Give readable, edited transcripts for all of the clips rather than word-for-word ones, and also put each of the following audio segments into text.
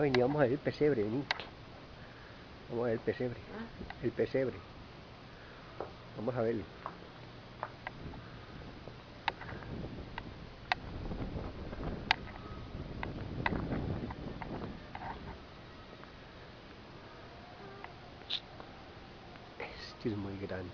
Ha venido, vamos a ver el pesebre, vení. Vamos a ver el pesebre. El pesebre. Vamos a verlo. Este es muy grande.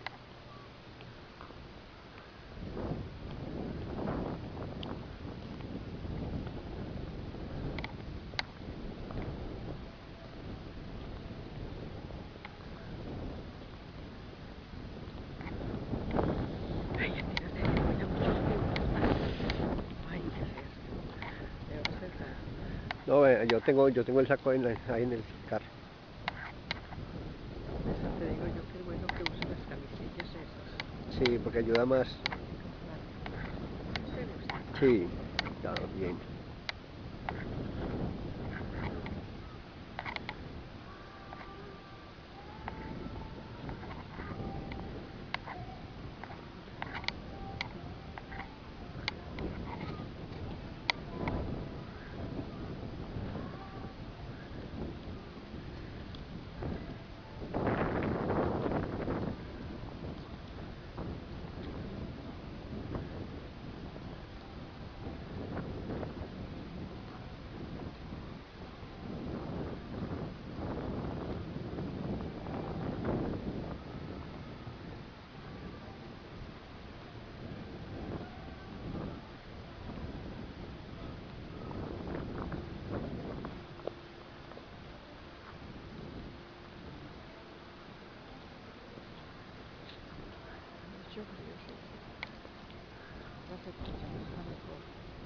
No, yo tengo el saco ahí en el carro. Eso te digo yo, que es bueno que uses las camisillas esas. Sí, porque ayuda más. Sí, claro, bien.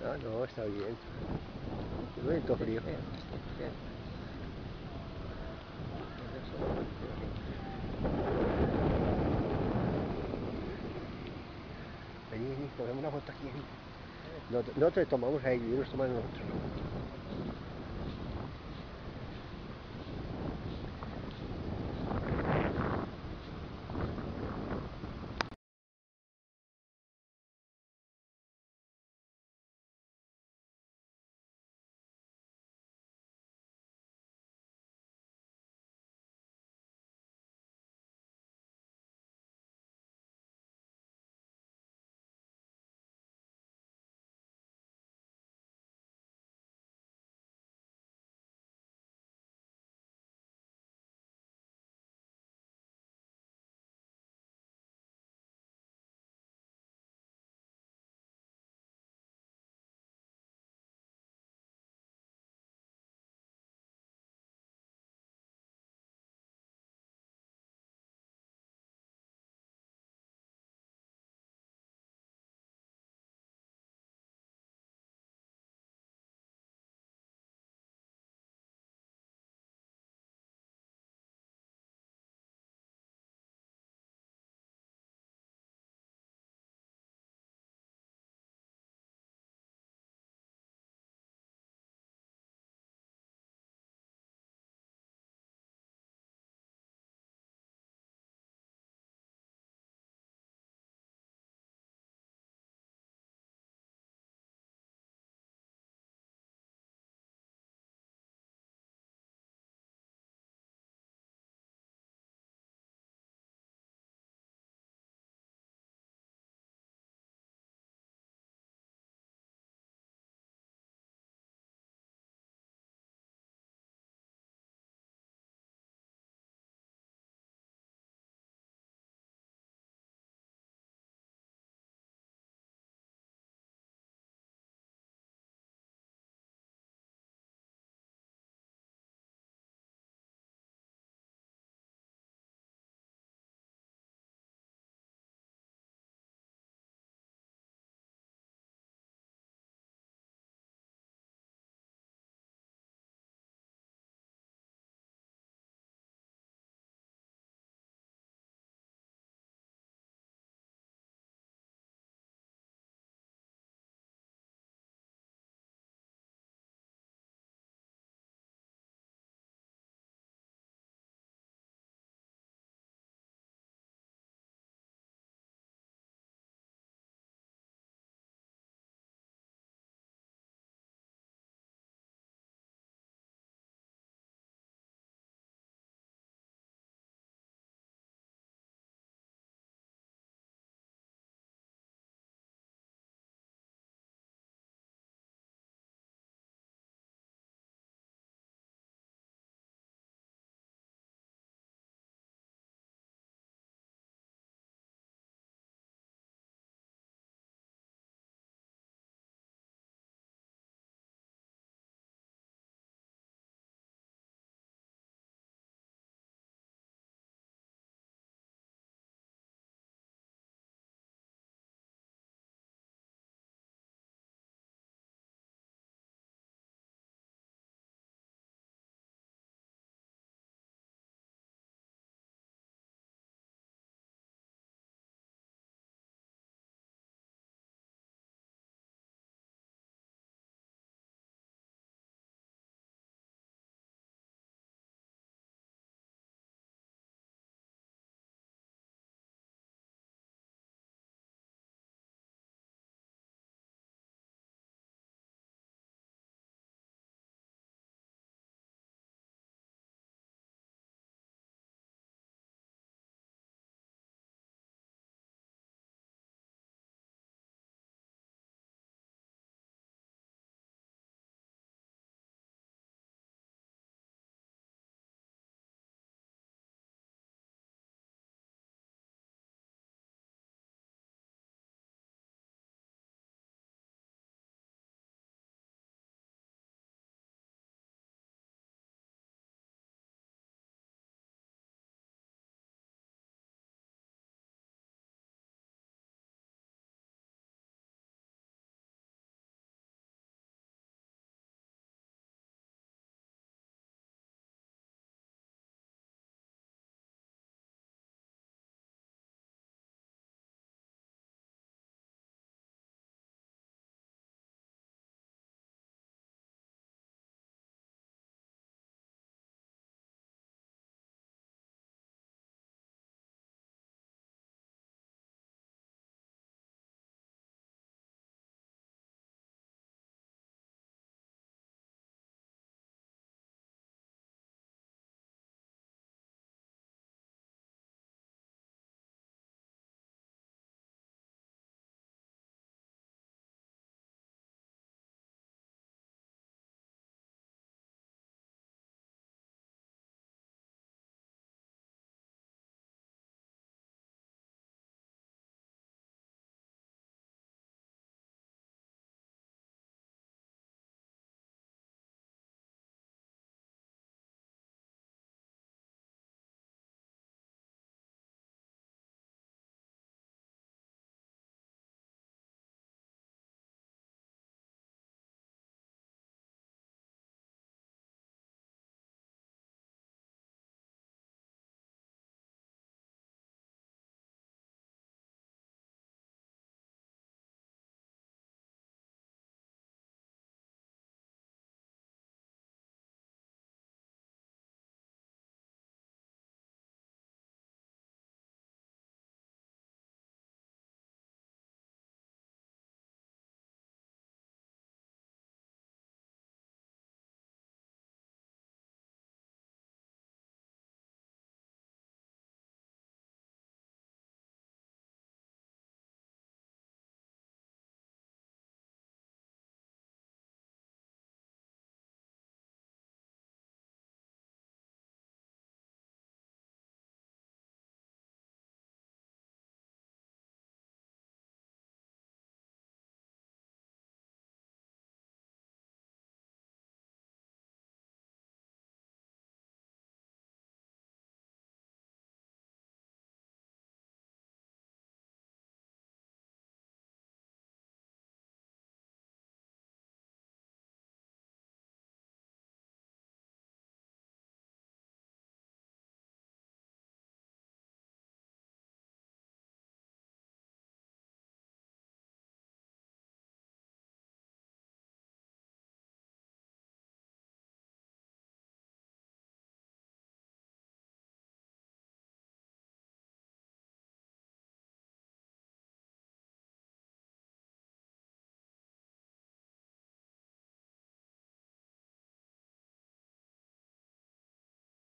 Ah, no, está bien. Yo no siento frío. Vení, cogemos una foto aquí. No te tomamos ahí, nos tomamos nosotros.